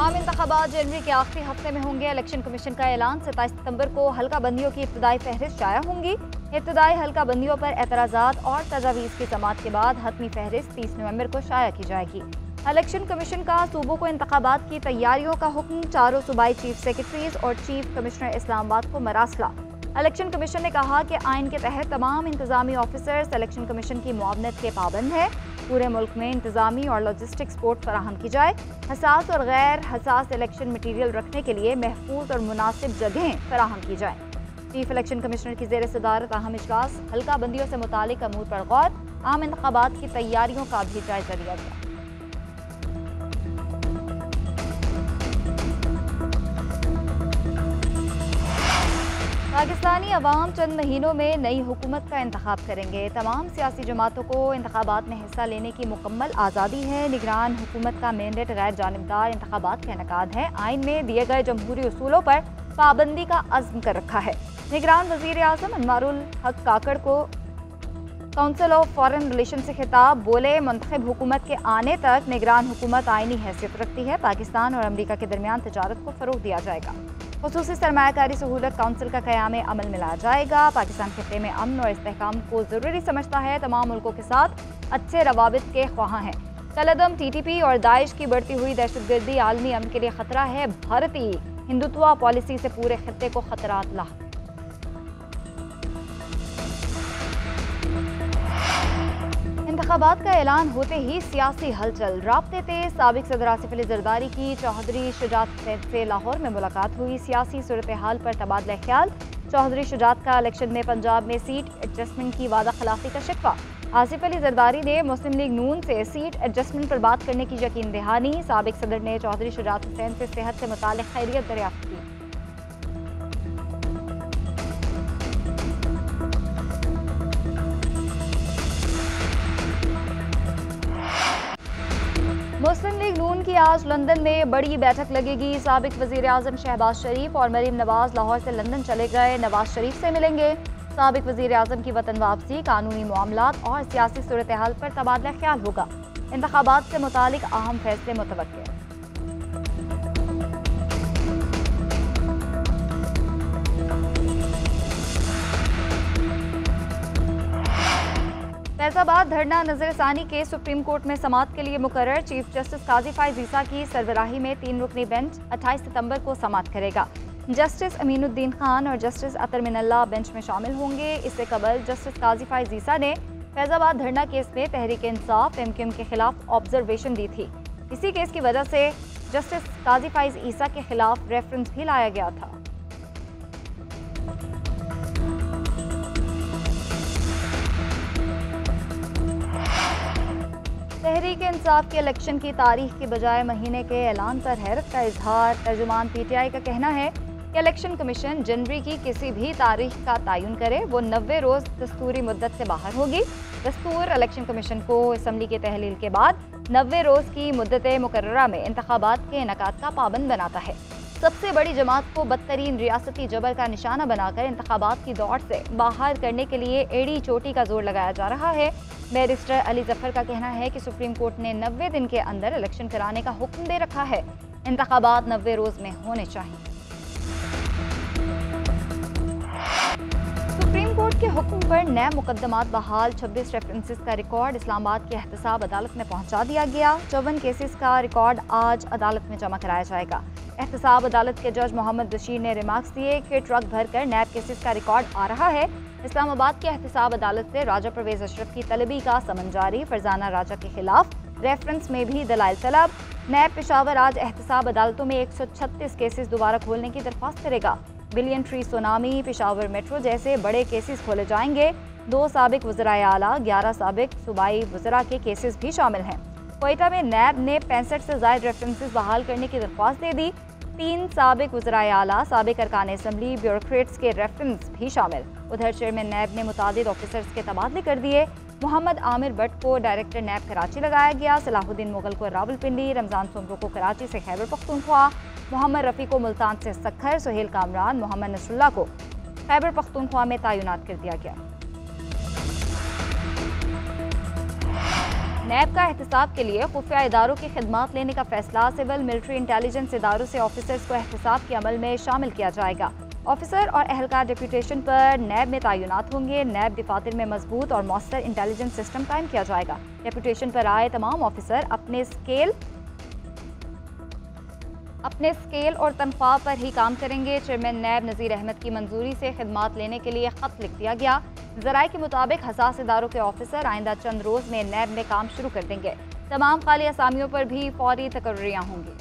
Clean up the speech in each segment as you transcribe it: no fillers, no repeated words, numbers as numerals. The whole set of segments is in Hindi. आम इंतखाबात जनवरी के आखिरी हफ्ते में होंगे। इलेक्शन कमीशन का ऐलान 27 सितम्बर को हल्का बंदियों की इब्तदाई फहरिस्त शाया होंगी। इब्तदाई हल्का बंदियों पर एतराज़ात और तजावीज़ की समात के बाद हतमी फहरिस्त 30 नवंबर को शाया की जाएगी। इलेक्शन कमीशन का सूबों को इंतखाबात की तैयारियों का हुक्म, चारों सूबाई चीफ सेक्रेटरीज और चीफ कमिश्नर इस्लामाबाद को मरासला। इलेक्शन कमीशन ने कहा कि आइन के तहत तमाम इंतजामी ऑफिसर्स इलेक्शन कमीशन की मुआवनत के पाबंद हैं। पूरे मुल्क में इंतजामी और लॉजिस्टिक सपोर्ट फराहम की जाए। हसास और गैर हसास इलेक्शन मटीरियल रखने के लिए महफूज और मुनासिब जगहें फराहम की जाएँ। चीफ इलेक्शन कमिश्नर की जेर सदारत अहम इजलास, हल्का बंदियों से मुतालिक अमूर पर गौर, आम इंतखाबात की तैयारियों का भी जायजा लिया गया। पाकिस्तानी अवाम चंद महीनों में नई हुकूमत का इंतखाब करेंगे। तमाम सियासी जमातों को इंतखाबात में हिस्सा लेने की मुकम्मल आज़ादी है। निगरान हुकूमत का मैंडेट गैर जानिबदार इंतखाबात का इनकाद है। आइन में दिए गए जमहूरी उसूलों पर पाबंदी का अज़्म कर रखा है। निगरान वज़ीर आज़म अनवारुल हक काकड़ को काउंसिल ऑफ फॉरेन रिलेशन से खिताब, बोले मुंतखब हुकूमत के आने तक निगरान हुकूमत आइनी हैसियत रखती है। पाकिस्तान और अमरीका के दरमियान तजारत को फ़रोग़ दिया जाएगा। खुसूसी सरमायाकारी सहूलत काउंसिल का क़याम अमल में लाया जाएगा। पाकिस्तान खिते में अमन और इस्तेहकाम को ज़रूरी समझता है। तमाम मुल्कों के साथ अच्छे रवाबित के ख्वाहां हैं। कलदम टीटीपी और दाइश की बढ़ती हुई दहशतगर्दी आलमी अमन के लिए ख़तरा है। भारतीय हिंदुत्वा पॉलिसी से पूरे खिते को ख़तरात लाक। इंतखाबात का ऐलान होते ही सियासी हलचल, राब्ते तेज। साबिक सदर आसिफ अली जरदारी की चौधरी शुजात हुसैन से लाहौर में मुलाकात हुई। सियासी सूरत हाल पर तबादला ख्याल। चौधरी शुजात का इलेक्शन में पंजाब में सीट एडजस्टमेंट की वादा खिलाफी का शिकवा। आसिफ अली जरदारी ने मुस्लिम लीग नून से सीट एडजस्टमेंट पर बात करने की यकीन दहानी। साबिक सदर ने चौधरी शुजात हुसैन से सेहत से मुतालिक खैरियत दरियाफ्त की। मुस्लिम लीग नून की आज लंदन में बड़ी बैठक लगेगी। साबिक वज़ीर आज़म शहबाज शरीफ और मरीम नवाज़ लाहौर से लंदन चले गए। नवाज शरीफ से मिलेंगे। साबिक वज़ीर आज़म की वतन वापसी, कानूनी मामलात और सियासी सूरत हाल पर तबादला ख्याल होगा। इंतखाबात से मुतालिक अहम फैसले मुतवक्किल। फैसलाबाद धरना नज़रसानी के सुप्रीम कोर्ट में समात के लिए मुकर्रर। चीफ जस्टिस काजी फाइज ईसा की सरबराही में 3 रुकनी बेंच 28 सितंबर को समात करेगा। जस्टिस अमीनुद्दीन खान और जस्टिस अतर मिनल्ला बेंच में शामिल होंगे। इससे कबल जस्टिस काजी फाइज ईसा ने फैसलाबाद धरना केस में तहरीक-ए-इंसाफ एमक्यूएम के खिलाफ ऑब्जर्वेशन दी थी। इसी केस की वजह से जस्टिस काजी फाइज ईसा के खिलाफ रेफरेंस भी लाया गया था। तहरीक-ए-इंसाफ के इलेक्शन की तारीख के बजाय महीने के ऐलान पर हैरत का इजहार। तर्जुमान पीटीआई का कहना है कि इलेक्शन कमीशन जनवरी की किसी भी तारीख का तयन करे, वो 90 रोज़ दस्तूरी मुद्दत से बाहर होगी। दस्तूर इलेक्शन कमीशन को असम्बली के तहलील के बाद 90 रोज़ की मुद्दत मुकर्ररा में इंतखाबात के इनकाद का पाबंद बनाता है। सबसे बड़ी जमात को बदतरीन रियासती जबर का निशाना बनाकर इंतखाबात की दौड़ से बाहर करने के लिए एड़ी चोटी का जोर लगाया जा रहा है। बैरिस्टर अली जफर का कहना है कि सुप्रीम कोर्ट ने 90 दिन के अंदर इलेक्शन कराने का हुक्म दे रखा है। इंतखाबात 90 रोज में होने चाहिए। सुप्रीम कोर्ट के हुक्म पर नए मुकदमात बहाल। 26 रेफरेंसेस का रिकॉर्ड इस्लामाबाद के एहतसाब अदालत में पहुंचा दिया गया। 54 केसेस का रिकॉर्ड आज अदालत में जमा कराया जाएगा। एहतसाब अदालत के जज मोहम्मद बशीर ने रिमार्क्स दिए कि ट्रक भरकर नैब केसेस का रिकॉर्ड आ रहा है। इस्लामाबाद के एहतसाब अदालत से राजा परवेज अशरफ की तलबी का समन जारी। फरजाना राजा के खिलाफ रेफरेंस में भी दलाइल तलब। नैब पेशावर आज एहतसाब अदालतों में 136 केसेस दोबारा खोलने की दरख्वास्त करेगा। Billion tree tsunami, Peshawar metro जैसे बड़े केसेस खोले जाएंगे। 2 साबिक वज़राए आला, 11 साबिक सूबाई वज़रा के केसेस भी शामिल हैं। कोयटा में नैब ने 65 से जायद रेफरेंसेस बहाल करने की दरख्वास्त दे दी। 3 साबिक वज़राए आला, साबिक अरकान असम्बली, ब्यूरोक्रेट्स के रेफरेंस भी शामिल। उधर चेयरमैन नैब ने मुतादिद ऑफिसर्स के तबादले कर दिए। मोहम्मद आमिर बट को डायरेक्टर नैब कराची लगाया गया। सलाहुद्दीन मुगल को रावलपिंडी, रमज़ान सोमरो को कराची से खैबर पख्तूनख्वा, मोहम्मद रफ़ी को मुल्तान से सक्खर, सुहेल कामरान, मोहम्मद नसरुल्ला को खैबर पख्तूनख्वा में तैनात कर दिया गया। नैब का एहतसाब के लिए खुफिया इदारों की खिदमात लेने का फैसला। सिविल मिलिट्री इंटेलिजेंस इदारों से ऑफिसर्स को एहतसाब के अमल में शामिल किया जाएगा। ऑफिसर और अहलकार डिप्यूटेशन पर नैब में तैनात होंगे। नैब दफातर में मजबूत और मौसर इंटेलिजेंस सिस्टम कायम किया जाएगा। डिप्यूटेशन पर आए तमाम ऑफिसर अपने स्केल और तनख्वाह पर ही काम करेंगे। चेयरमैन नैब नज़ीर अहमद की मंजूरी से खिदमात लेने के लिए ख़त लिख दिया गया। ज़राए के मुताबिक हसास इदारों के ऑफिसर आइंदा चंद रोज़ में नैब में काम शुरू कर देंगे। तमाम खाली असामियों पर भी फौरी तकर्रियाँ होंगी।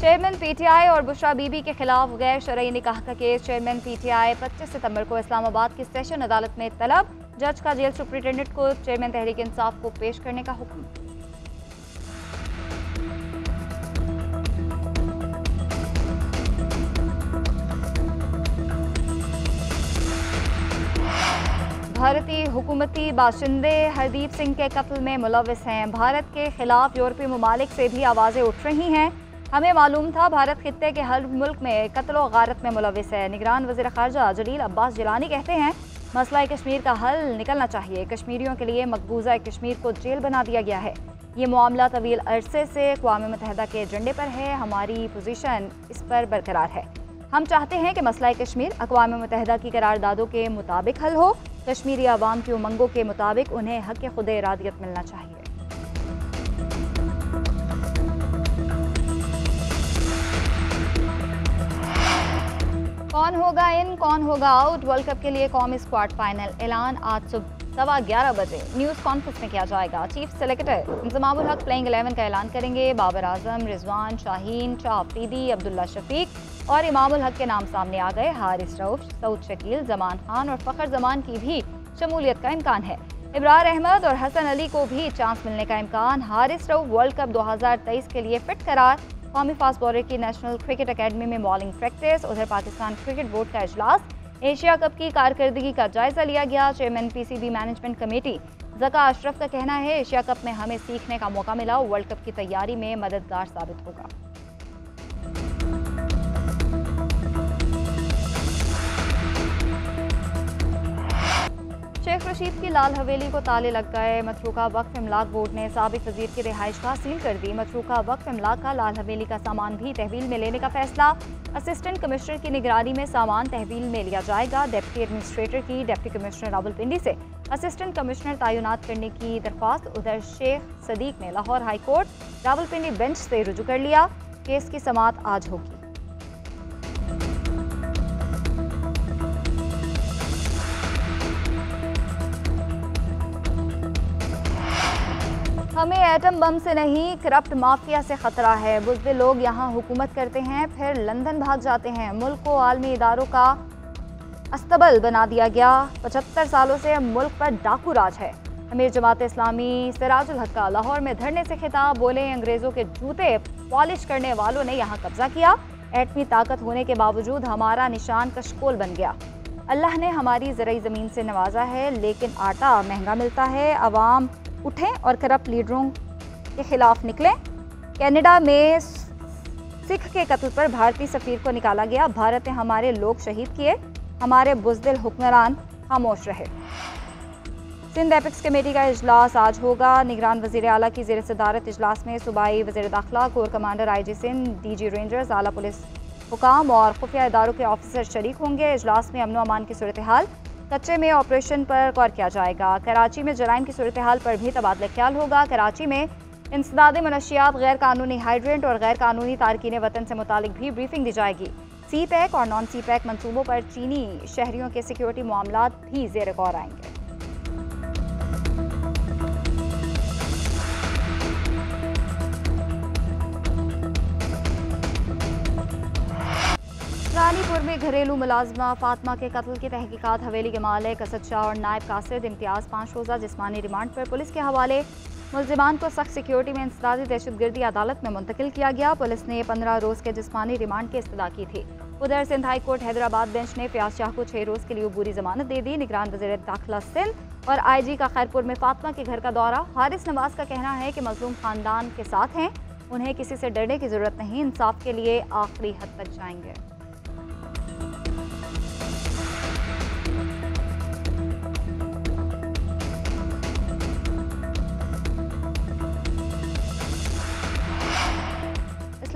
चेयरमैन पीटीआई और बुशरा बीबी के खिलाफ गैर शरई निकाह का केस। चेयरमैन पीटीआई 25 सितंबर को इस्लामाबाद की सेशन अदालत में तलब। जज का जेल सुप्रिंटेंडेंट को चेयरमैन तहरीक इंसाफ को पेश करने का हुक्म। भारतीय हुकूमती बाशिंदे हरदीप सिंह के कत्ल में मुलविस हैं। भारत के खिलाफ यूरोपीय ममालिक से भी आवाज़ें उठ रही हैं। हमें मालूम था भारत खित्ते के हर मुल्क में कत्ल व गारत में मुलविस है। निगरान वज़ीर ख़ारजा जलील अब्बास जिलानी कहते हैं मसला कश्मीर का हल निकलना चाहिए। कश्मीरियों के लिए मकबूजा कश्मीर को जेल बना दिया गया है। ये मामला तवील अरसे से अक़वाम मुत्तहिदा के एजेंडे पर है। हमारी पोजीशन इस पर बरकरार है। हम चाहते हैं कि मसला कश्मीर अक़वाम मुत्तहिदा की करारदादों के मुताबिक हल हो। कश्मीरी आवाम की उमंगों के मुताबिक उन्हें हक़ खुद इरादियत मिलना चाहिए। कौन होगा इन कौन होगा आउट। वर्ल्ड कप के लिए कौमी स्क्वाड फाइनल ऐलान आज सुबह 11:15 बजे न्यूज़ कॉन्फ्रेंस में किया जाएगा। Chief selector Imamul Haq playing 11 का ऐलान करेंगे। बाबर आजम, रिजवान, शाहीन, शाह अफरीदी, अब्दुल्ला शफीक और इमामुल हक के नाम सामने आ गए। हारिस रऊफ, सऊद शकील, जमान खान और फ़खर जमान की भी शमूलियत का इम्कान है। इब्रार अहमद और हसन अली को भी चांस मिलने का इम्कान। हारिस रऊफ वर्ल्ड कप 2023 के लिए फिट करार। कौमी फास्ट बॉलर की नेशनल क्रिकेट अकेडमी में बॉलिंग प्रैक्टिस। उधर पाकिस्तान क्रिकेट बोर्ड का अजलास। एशिया कप की कारकर्दगी का जायजा लिया गया। Chairman PCB management committee Zaka Ashraf का कहना है एशिया कप में हमें सीखने का मौका मिला, वर्ल्ड कप की तैयारी में मददगार साबित होगा। शेख रशीद की लाल हवेली को ताले लग गए। मतरूका वक्फ इमलाक बोर्ड ने साबिक वजीर की रिहाइशगाह सील कर दी। मतरूका वक्फ इमलाक का लाल हवेली का सामान भी तहवील में लेने का फैसला। असिस्टेंट कमिश्नर की निगरानी में सामान तहवील में लिया जाएगा। डिप्टी एडमिनिस्ट्रेटर की डिप्टी कमिश्नर रावलपिंडी से असिस्टेंट कमिश्नर तैनात करने की दरख्वास्त। उधर शेख सदीक ने लाहौर हाईकोर्ट रावलपिंडी बेंच से रुजू कर लिया। केस की समाअत आज होगी। हमें एटम बम से नहीं करप्ट माफिया से ख़तरा है। बुज़दिल लोग यहाँ हुकूमत करते हैं फिर लंदन भाग जाते हैं। मुल्क को आलमी इदारों का अस्तबल बना दिया गया। 75 सालों से मुल्क पर डाकू राज है। अमीर जमात इस्लामी सिराजुल हक का लाहौर में धरने से खिताब। बोले अंग्रेज़ों के जूते पॉलिश करने वालों ने यहाँ कब्जा किया। एटमी ताकत होने के बावजूद हमारा निशान कशकोल बन गया। अल्लाह ने हमारी ज़रई ज़मीन से नवाजा है लेकिन आटा महंगा मिलता है। आवाम उठें और करप्ट लीडरों के खिलाफ निकलें। कनाडा में सिख के कत्ल पर भारतीय सफीर को निकाला गया। भारत ने हमारे लोग शहीद किए, हमारे बुज़दिल हुक्मरान खामोश रहे। सिंध एपिक्स कमेटी का इजलास आज होगा। निगरान वज़ीर आला की ज़ेर सदारत इजलास में सूबाई वज़ीर दाखिला, corps commander I G Sindh, DG Rangers, आला पुलिस हुकाम और खुफिया इदारों के ऑफिसर शरीक होंगे। इजलास में अमन अमान की सूरत हाल, कच्चे में ऑपरेशन पर गौर किया जाएगा। कराची में जराइम की सूरत हाल पर भी तबादला ख्याल होगा। कराची में इंसदाद मनशियात, गैर कानूनी हाइड्रेंट और गैर कानूनी तारकीन वतन से मुतालिक भी ब्रीफिंग दी जाएगी। CPEC और non-CPEC मनसूबों पर चीनी शहरियों के सिक्योरिटी मामला भी ज़ेर गौर आएंगे। रानीपुर में घरेलू मुलाजमा फातिमा के कत्ल की तहकीकात। हवेली के मालिक असद शाह और नायब कासिद इम्तियाज़ 5 रोज़ा जिस्मानी रिमांड पर पुलिस के हवाले। मुलजिमान को सख्त सिक्योरिटी में इंसदादी दहशतगर्दी अदालत में मुंतकिल किया गया। पुलिस ने 15 रोज़ के जिस्मानी रिमांड की इस्तदा की थी। उधर Sindh high court Hyderabad bench ने फयाज शाह को 6 रोज़ के लिए अबूरी जमानत दे दी। निगरान वज़ीर दाखिला सिंध और IG का खैरपुर में फातिमा के घर का दौरा। हारिस नवाज का कहना है कि मजलूम खानदान के साथ हैं, उन्हें किसी से डरने की जरूरत नहीं। इंसाफ के लिए आखिरी हद तक जाएंगे।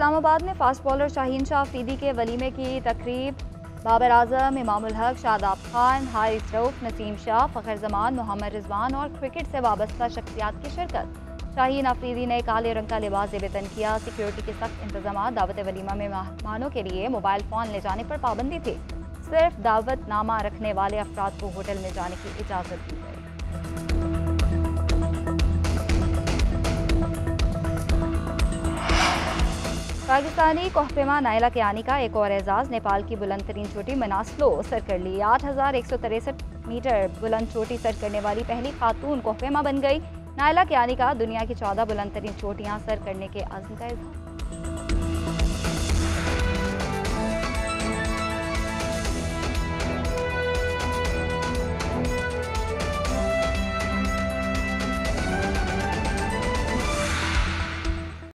इस्लामाबाद में फास्ट बॉलर शाहीन अफरीदी के वलीमे की तकरीब। बाबर आजम, इमामुल हक, शादाब खान, हारिस रऊफ, नसीम शाह, फ़खर जमान, मोहम्मद रिजवान और क्रिकेट से वाबस्ता शख्सियात की शिरकत। शाहीन अफरीदी ने काले रंग का लिबास जेबतन किया। सिक्योरिटी के सख्त इंतजाम। दावत वलीमा में मेहमानों के लिए मोबाइल फ़ोन ले जाने पर पाबंदी थी। सिर्फ दावतनामा रखने वाले अफराद को होटल में जाने की इजाज़त दी गई। पाकिस्तानी कोहपेमा नायला कियानी का एक और एजाज़। नेपाल की बुलंद तरीन चोटी मनास्लो सर कर ली। 8,163 मीटर बुलंद चोटी सर करने वाली पहली खातून कोहपेमा बन गई। नायला कियानी का दुनिया की 14 बुलंद तरीन चोटियाँ सर करने के अज़्म का इज़हार।